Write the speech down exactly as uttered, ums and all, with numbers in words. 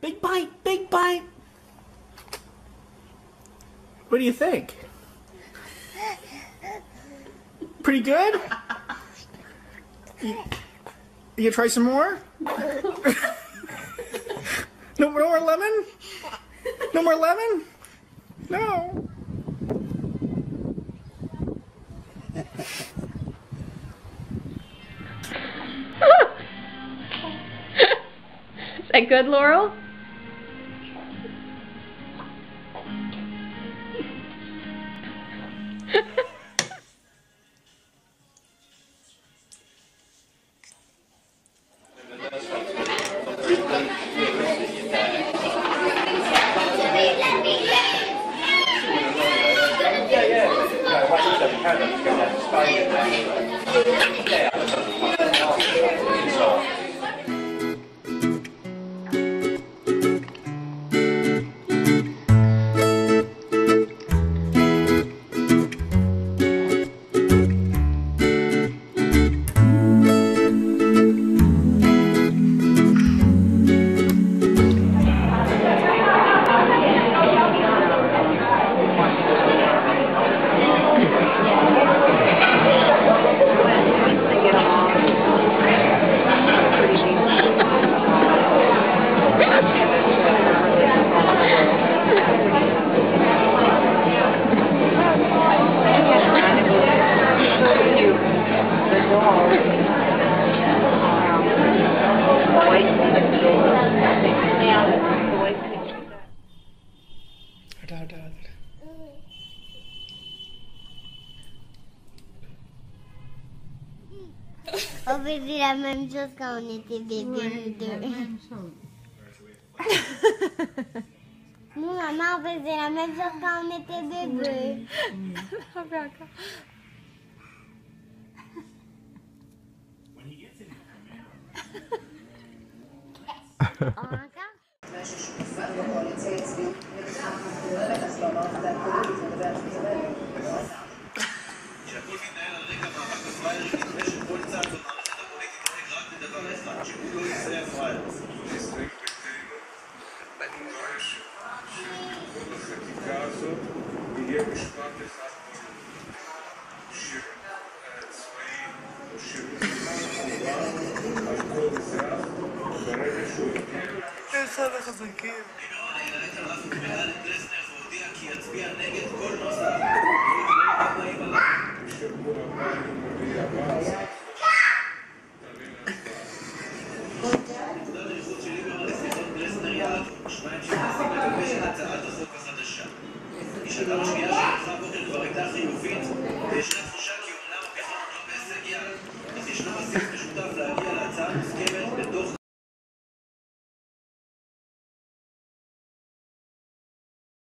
Big bite, big bite. What do you think? Pretty good? You, you gonna try some more? No, no more lemon? No more lemon? No. Is that good, Laurel? Oh baby, la même chose quand on était bébé, nous deux. Nous, maman, on faisait la même chose quand on était bébé. On fait encore. Thank you.